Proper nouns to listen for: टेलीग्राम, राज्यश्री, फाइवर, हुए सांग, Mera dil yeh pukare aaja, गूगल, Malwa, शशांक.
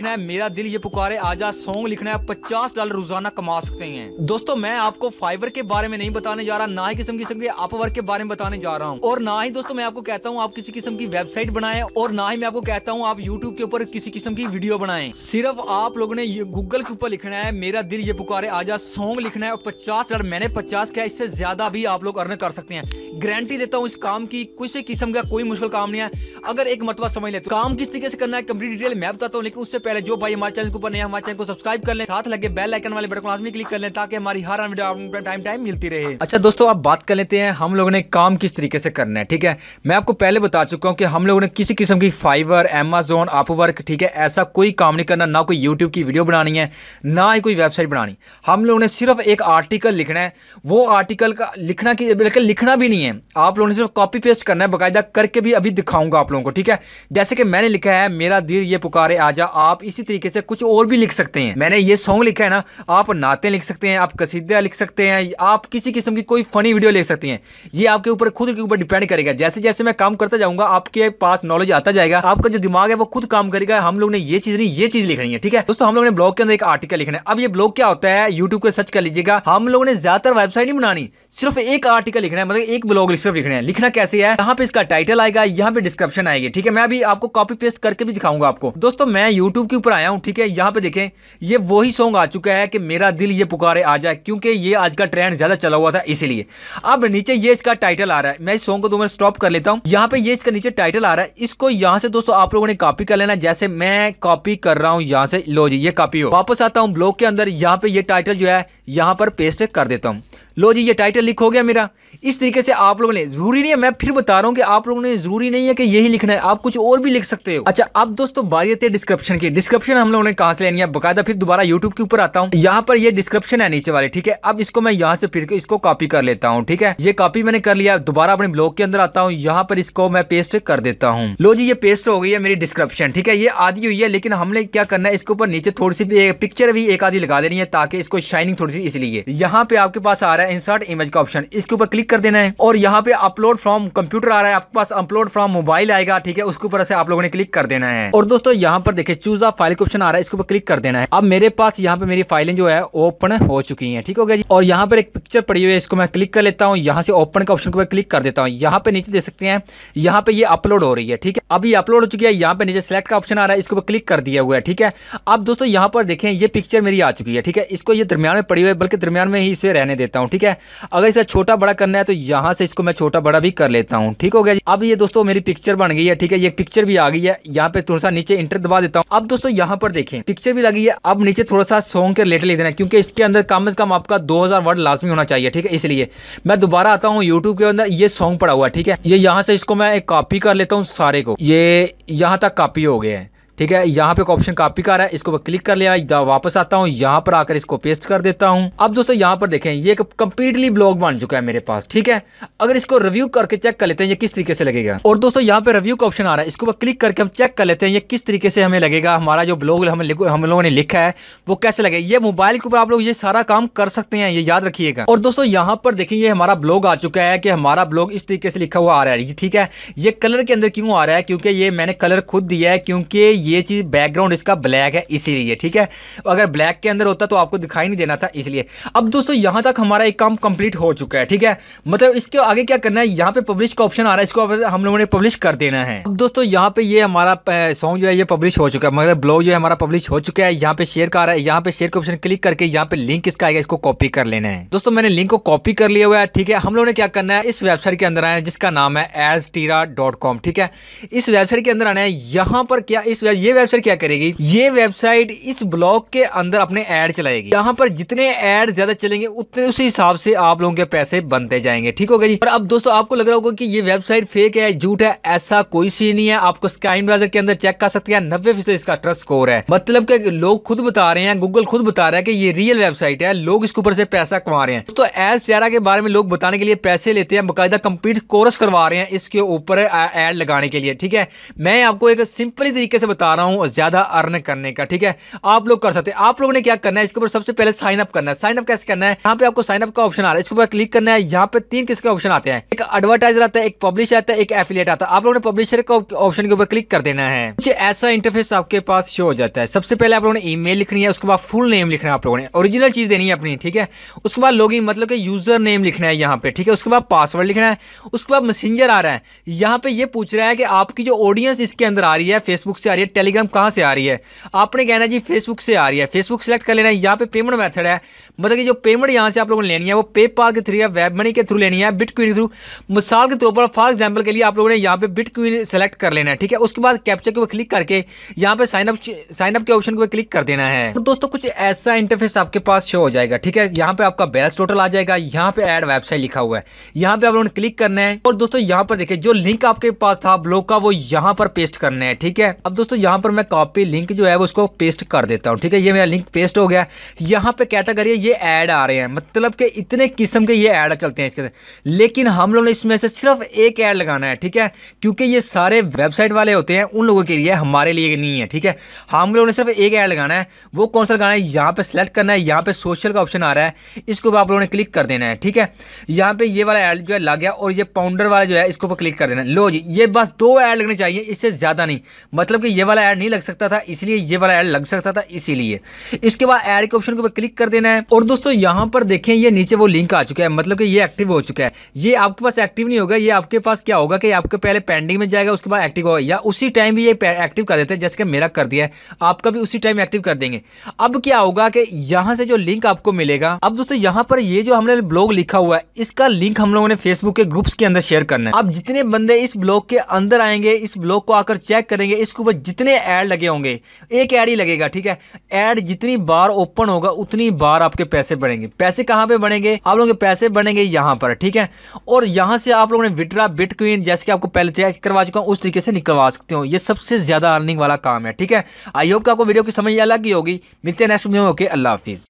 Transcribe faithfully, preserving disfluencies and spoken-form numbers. लिखना है मेरा दिल ये पुकारे आजा, सॉन्ग लिखना है, पचास डॉलर रोजाना कमा सकते हैं। दोस्तों मैं आपको फाइवर के बारे में नहीं बताने जा रहा, ना ही किस्म किस्म के अपवर्क के बारे में बताने जा रहा हूँ, और ना ही दोस्तों मैं आपको कहता हूँ आप किसी किस्म की वेबसाइट बनाए, और ना ही मैं आपको कहता हूँ आप यूट्यूब के ऊपर किसी किस्म की वीडियो बनाए। सिर्फ आप लोगों ने गूगल के ऊपर लिखना है मेरा दिल ये पुकारे आजा, सॉन्ग लिखना है, और पचास डॉलर मैंने पचास क्या इससे ज्यादा भी आप लोग अर्न कर सकते हैं। गारंटी देता हूँ इस काम की किसी किस्म का कोई मुश्किल काम नहीं है। अगर एक मतबा समझ ले तो काम किस तरीके से करना है कंप्लीट डिटेल मैं बताता हूँ, लेकिन उससे पहले जो भाई हमारे चैनल के ऊपर नया हमारे चैनल को सब्सक्राइब कर लें, साथ लगे बेल आइकन वाले बटन को लाजमी क्लिक कर लें ताकि हमारी हर वीडियो टाइम टाइम मिलती रहे। अच्छा दोस्तों आप बात कर लेते हैं हम लोगों ने काम किस तरीके से करना है। ठीक है, मैं आपको पहले बता चुका हूँ कि हम लोगों ने किसी किस्म की फाइवर, अमेजोन, अपवर्क, ठीक है, ऐसा कोई काम नहीं करना, ना कोई यूट्यूब की वीडियो बनानी है, ना ही कोई वेबसाइट बनानी। हम लोगों ने सिर्फ एक आर्टिकल लिखना है, वो आर्टिकल का लिखना की लिखना भी नहीं है, आप लोगों ने सिर्फ कॉपी पेस्ट करना है, बकायदा करके भी अभी दिखाऊंगा आप लोगों को। ठीक है, जैसे कि मैंने लिखा है मेरा दिल ये पुकारे आजा, आप इसी तरीके से कुछ और भी लिख सकते हैं। मैंने ये सॉन्ग लिखा है ना, आप नाते लिख सकते हैं, आप कसीदा लिख सकते हैं, आप किसी किस्म की कोई फनी वीडियो लिख सकते हैं। ये आपके ऊपर खुद के ऊपर डिपेंड करेगा। जैसे जैसे मैं काम करता जाऊंगा आपके पास नॉलेज आता जाएगा, आपका जो दिमाग है वो खुद काम करेगा। हम लोग ने ये चीज नहीं, ये चीज लिखनी है। ठीक है दोस्तों, हम लोग ने ब्लॉग के अंदर एक आर्टिकल लिखना है। अब ये ब्लॉग क्या होता है, यूट्यूब पर सर्च कर लीजिएगा। हम लोगों ने ज्यादातर वेबसाइट नहीं बनानी, सिर्फ एक आर्टिकल लिखना है, मतलब एक ब्लॉग सिर्फ लिखना है। लिखना कैसे है, यहाँ पे इसका टाइटल आएगा, यहाँ पे डिस्क्रिप्शन आएगी। ठीक है, मैं अभी आपको कॉपी पेस्ट करके भी दिखाऊंगा आपको। दोस्तों मैं यूट्यूब के ऊपर आया हूँ, ठीक है, यहाँ पे देखें ये वही सॉन्ग आ चुका है कि मेरा दिल ये पुकारे आ जाए, क्योंकि ये आज का ट्रेंड ज्यादा चला हुआ था इसलिए। अब नीचे ये इसका टाइटल आ रहा है, मैं इस सॉन्ग को दोबारा स्टॉप कर लेता हूँ। यहाँ पे ये इसका नीचे टाइटल आ रहा है, इसको यहाँ से दोस्तों आप लोगों ने कॉपी कर लेना, जैसे मैं कॉपी कर रहा हूँ यहाँ से। लो जी ये कॉपी हो, वापस आता हूँ ब्लॉग के अंदर, यहाँ पे ये टाइटल जो है यहाँ पर पेस्ट कर देता हूँ। लो जी ये टाइटल लिख हो गया मेरा। इस तरीके से आप लोगों ने, जरूरी नहीं है, मैं फिर बता रहा हूँ कि आप लोगों ने जरूरी नहीं है कि यही लिखना है, आप कुछ और भी लिख सकते हो। अच्छा अब दोस्तों बारियत है डिस्क्रिप्शन की। डिस्क्रिप्शन हम लोगों ने कहाँ से लेनी है, बकायदा फिर दोबारा यूट्यूब के ऊपर आता हूँ, यहाँ पर ये डिस्क्रिप्शन है नीचे वाले। ठीक है, अब इसको मैं यहाँ से फिर इसको कॉपी कर लेता हूँ। ठीक है, ये कॉपी मैंने कर लिया, दोबारा अपने ब्लॉग के अंदर आता हूँ, यहाँ पर इसको मैं पेस्ट कर देता हूँ। लो जी ये पेस्ट हो गई है मेरी डिस्क्रिप्शन। ठीक है, ये आधी हुई है, लेकिन हमने क्या करना है इसके ऊपर नीचे थोड़ी सी पिक्चर भी एक आधी लगा देनी है ताकि इसको शाइनिंग थोड़ी सी। इसलिए यहाँ पे आपके पास आ रहा है इंसर्ट इमेज का ऑप्शन, इसके ऊपर क्लिक कर देना है, और यहाँ पे अपलोड फ्रॉम कंप्यूटर आ रहा है, आपके पास अपलोड फ्रॉम मोबाइल आएगा। ठीक है, उसके ऊपर से आप लोगों ने क्लिक कर देना है, और दोस्तों यहाँ पर देखिए चूज अ फाइल का ऑप्शन आ रहा है, इसके ऊपर क्लिक कर देना है। अब मेरे पास यहाँ पे मेरी फाइलें जो है ओपन हो चुकी है। ठीक हो गया जी, और यहाँ पर एक पिक्चर पड़ी हुई है, इसको मैं क्लिक कर लेता हूँ, यहाँ से ओपन का ऑप्शन क्लिक कर देता हूँ। यहाँ पे नीचे देख सकते हैं, यहाँ पे ये अपलोड हो रही है। ठीक है, अभी अपलोड हो चुकी है, यहाँ पे नीचे सेलेक्ट का ऑप्शन आ रहा है, इसके ऊपर क्लिक कर दिया हुआ है। ठीक है, अब दोस्तों यहाँ पर देखें ये पिक्चर मेरी आ चुकी है। ठीक है, इसको ये दरमियान में पड़ी हुई है, बल्कि दरमियान में ही इसे रहने देता हूँ। ठीक है, अगर इसे छोटा बड़ा करना है तो यहाँ से इसको मैं छोटा बड़ा भी कर लेता हूँ। ठीक हो गया, अब ये दोस्तों मेरी पिक्चर बन गई है। ठीक है, ये पिक्चर भी आ गई है, यहाँ पे थोड़ा सा नीचे इंटर दबा देता हूँ। अब दोस्तों यहाँ पर देखें पिक्चर भी लगी है, अब नीचे थोड़ा सा सॉन्ग के रिलेटेड लिख देना है, क्योंकि इसके अंदर कम से कम आपका दो हजार वर्ड लाजमी होना चाहिए। ठीक है, इसलिए मैं दोबारा आता हूँ यूट्यूब के अंदर, ये सॉन्ग पड़ा हुआ है। ठीक है, ये यहाँ से इसको मैं कॉपी कर लेता हूँ, सारे को ये यहाँ तक कॉपी हो गया है। ठीक है, यहाँ पे ऑप्शन कॉपी का रहा है, इसको क्लिक कर लिया, वापस आता हूँ, यहाँ पर आकर इसको पेस्ट कर देता हूँ। अब दोस्तों यहाँ पर देखें ये कंप्लीटली ब्लॉग बन चुका है मेरे पास। ठीक है, अगर इसको रिव्यू करके चेक कर लेते हैं ये किस तरीके से लगेगा, और दोस्तों यहाँ पे रिव्यू का ऑप्शन आ रहा है, इसको क्लिक करके हम चेक कर लेते हैं ये किस तरीके से हमें लगेगा, हमारा जो ब्लॉग हम हम लोगों ने लिखा है वो कैसे लगेगा। ये मोबाइल के ऊपर आप लोग ये सारा काम कर सकते हैं, ये याद रखिएगा। और दोस्तों यहाँ पर देखिए ये हमारा ब्लॉग आ चुका है कि हमारा ब्लॉग इस तरीके से लिखा हुआ आ रहा है। ठीक है, ये कलर के अंदर क्यों आ रहा है, क्योंकि ये मैंने कलर खुद दिया है, क्योंकि ये चीज बैकग्राउंड इसका ब्लैक है इसीलिए। ठीक है, अगर ब्लैक के अंदर होता तो आपको दिखाई नहीं देना था इसलिए। अब दोस्तों यहां तक हमारा एक काम कंप्लीट हो चुका है। ठीक है, मतलब इसके आगे क्या करना है, यहां पे पब्लिश का ऑप्शन आ रहा है, इसको हम लोगों ने पब्लिश कर देना है। अब दोस्तों यहां पे ये हमारा सॉन्ग जो है ये पब्लिश हो चुका है, मतलब ब्लॉग जो है हमारा पब्लिश हो चुका है। यहाँ पे शेयर का आ रहा है, यहाँ पे शेयर का ऑप्शन क्लिक करके यहाँ पे लिंक इसका आएगा, इसको कॉपी कर लेना है। दोस्तों मैंने लिंक को कॉपी कर लिया हुआ है। ठीक है, हम लोगों ने क्या करना है इस वेबसाइट के अंदर आना है, जिसका नाम है एज टीरा डॉट कॉम। ठीक है, इस वेबसाइट के अंदर आना है। यहाँ पर क्या इस ये वेबसाइट क्या करेगी, ये वेबसाइट इस ब्लॉग के अंदर अपने ऐड चलाएगी। यहाँ पर जितने ऐड ज्यादा चलेंगे उतने उसी हिसाब से आप लोगों के पैसे बनते जाएंगे। ठीक हो गया जी। और अब दोस्तों आपको लग रहा होगा कि ये वेबसाइट फेक है, झूठ है, ऐसा कोई सीन नहीं है। आपको स्काइन ब्राउजर के अंदर चेक कर सकते हैं, नब्बे फीसद इसका ट्रस्ट स्कोर है, मतलब कि लोग खुद बता रहे हैं, गूगल खुद बता रहा है कि ये रियल वेबसाइट है, लोग इसके ऊपर से पैसा कमा रहे हैं। तो एज टीरा के बारे में लोग बताने के लिए पैसे लेते हैं, बकायदा कंप्लीट कोर्स करवा रहे हैं इसके ऊपर ऐड लगाने के लिए। ठीक है, मैं आपको एक सिंपल तरीके से बता बता रहा हूँ ज़्यादा अर्न करने का, ठीक है। आप लोग कर सकते हैं। आप लोगों ने क्या करना है, इसके ऊपर सबसे पहले साइन अप करना है। साइन अप कैसे करना है, यहाँ पे आपको साइन अप का ऑप्शन आ रहा है, इसके ऊपर क्लिक करना है। यहाँ पे तीन किसके ऑप्शन आते हैं, एक एडवर्टाइजर आता है, एक पब्लिशर आता है, एक एफिलिएट आता है। आप लोगों ने पब्लिशर का ऑप्शन के ऊपर क्लिक कर देना है। कुछ ऐसा इंटरफेस आपके पास शो हो जाता है। सबसे पहले आप लोगों ने ईमेल लिखनी है, उसके बाद फुल नेम लिखना है, आप लोगों ने ओरिजिनल चीज देनी है अपनी, ठीक है। उसके बाद लॉगिन मतलब कि यूजर नेम लिखना है यहाँ पे, ठीक है। उसके बाद पासवर्ड लिखना है। उसके बाद मैसेंजर आ रहा है, यहाँ पे ये पूछ रहा है कि आपकी जो ऑडियंस इसके अंदर आ रही है फेसबुक से आ रही है, टेलीग्राम कहाँ से आ रही है। आपने कहना जी फेसबुक से आ रही है, फेसबुक सेलेक्ट कर लेना है। यहाँ पे पेमेंट मेथड है, मतलब कि जो पेमेंट यहाँ से आप लोगों ने लेनी है वो पेपाल के थ्रू या वेब मनी के थ्रू लेनी है, बिटकॉइन के थ्रू। मिसाल के तौर पर फॉर एग्जाम्पल के लिए आप लोगों ने यहाँ पे बिटकॉइन सेलेक्ट कर लेना है, ठीक है। उसके बाद कैप्चा के ऊपर क्लिक करके यहाँ पे साइन अप साइन अप के ऑप्शन को क्लिक कर देना है। तो दोस्तों कुछ ऐसा इंटरफेस आपके पास शो हो जाएगा, ठीक है। यहाँ पे आपका बैलेंस टोटल आ जाएगा, यहाँ पे ऐड वेबसाइट लिखा हुआ है, यहाँ पे आप लोगों ने क्लिक करना है। और दोस्तों यहाँ पर देखिए जो लिंक आपके पास था ब्लॉग का वो यहाँ पर पेस्ट करना है, ठीक है। अब दोस्तों यहाँ पर मैं कॉपी लिंक जो है वो उसको पेस्ट कर देता हूँ, ठीक है। ये मेरा लिंक पेस्ट हो गया। यहाँ पे कैटेगरी ये ऐड आ रहे हैं, मतलब कि इतने किस्म के ये ऐड चलते हैं इसके अंदर, लेकिन हम लोगों ने इसमें से सिर्फ एक ऐड लगाना है, ठीक है, क्योंकि ये सारे वेबसाइट वाले होते हैं उन लोगों के लिए, हमारे लिए नहीं है, ठीक है। हम लोगों ने सिर्फ एक ऐड लगाना है, वो कौन सा लगाना है यहाँ पे सिलेक्ट करना है। यहाँ पे सोशल का ऑप्शन आ रहा है, इसके ऊपर आप लोगों ने क्लिक कर देना है, ठीक है। यहाँ पे ये वाला ऐड जो है लग गया, और ये पाउंडर वाला जो है इसके ऊपर क्लिक कर देना है। लो जी, ये बस दो ऐड लगने चाहिए, इससे ज़्यादा नहीं, मतलब कि ये वाला ऐड नहीं लग सकता था इसलिए ये वाला ऐड लग सकता था, इसीलिए। इसके बाद ऐड के ऑप्शन के ऊपर क्लिक कर देना है। और दोस्तों यहाँ पर देखें ये नीचे वो लिंक आ चुका है, मतलब कि ये एक्टिव हो चुका है। ये आपके पास एक्टिव नहीं होगा, ये आपके पास क्या होगा कि आपके पहले पेंडिंग में जाएगा, उसके बाद एक्टिव होगा, या उसी टाइम भी ये एक्टिव कर देते हैं, जैसे कि मेरा कर दिया है, आपका भी उसी टाइम एक्टिव कर देंगे। अब क्या होगा कि यहाँ से जो लिंक आपको मिलेगा, अब दोस्तों यहाँ पर ये जो हमने ब्लॉग लिखा हुआ है इसका लिंक हम लोगों ने फेसबुक के ग्रुप्स के अंदर शेयर करना है। अब जितने बंदे इस ब्लॉग के अंदर आएंगे, इस ब्लॉग को आकर चेक करेंगे, इसके ऊपर जितने ऐड लगे होंगे, एक ऐड ही लगेगा, ठीक है। ऐड जितनी बार ओपन होगा उतनी बार आपके पैसे बढ़ेंगे। पैसे कहाँ पे बढ़ेंगे, आप लोगों के पैसे बढ़ेंगे यहाँ पर, ठीक है। और यहाँ से आप लोगों ने विड्रा बिटकॉइन जैसे कि आपको पहले चेक करवा चुका हूँ उस तरीके से निकलवा सकते हो। ये सबसे ज्यादा अर्निंग वाला काम है, ठीक है। आई होप कि आपको वीडियो की समझ अलग ही होगी। मिलते हैं नेक्स्ट वीडियो में, ओके, अल्लाह हाफिज।